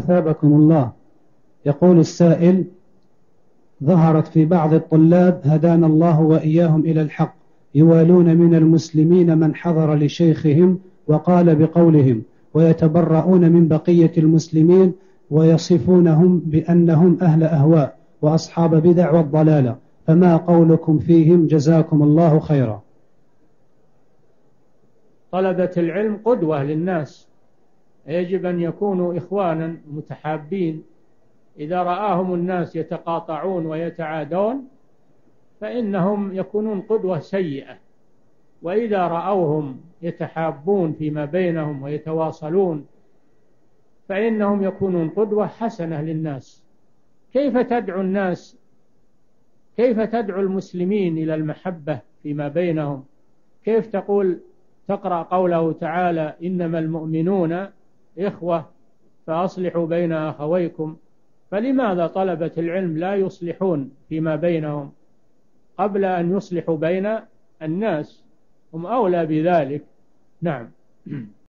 أثابكم الله. يقول السائل: ظهرت في بعض الطلاب هدانا الله وإياهم إلى الحق يوالون من المسلمين من حضر لشيخهم وقال بقولهم، ويتبرؤون من بقية المسلمين ويصفونهم بأنهم أهل أهواء وأصحاب بدع والضلالة، فما قولكم فيهم جزاكم الله خيرا؟ طلبة العلم قدوة للناس، يجب أن يكونوا إخوانا متحابين. إذا رآهم الناس يتقاطعون ويتعادون فإنهم يكونون قدوة سيئة، وإذا رأوهم يتحابون فيما بينهم ويتواصلون فإنهم يكونون قدوة حسنة للناس. كيف تدعو المسلمين إلى المحبة فيما بينهم؟ كيف تقول تقرأ قوله تعالى: إنما المؤمنون إخوة فأصلحوا بين أخويكم، فلماذا طلبة العلم لا يصلحون فيما بينهم قبل أن يصلحوا بين الناس؟ هم أولى بذلك. نعم.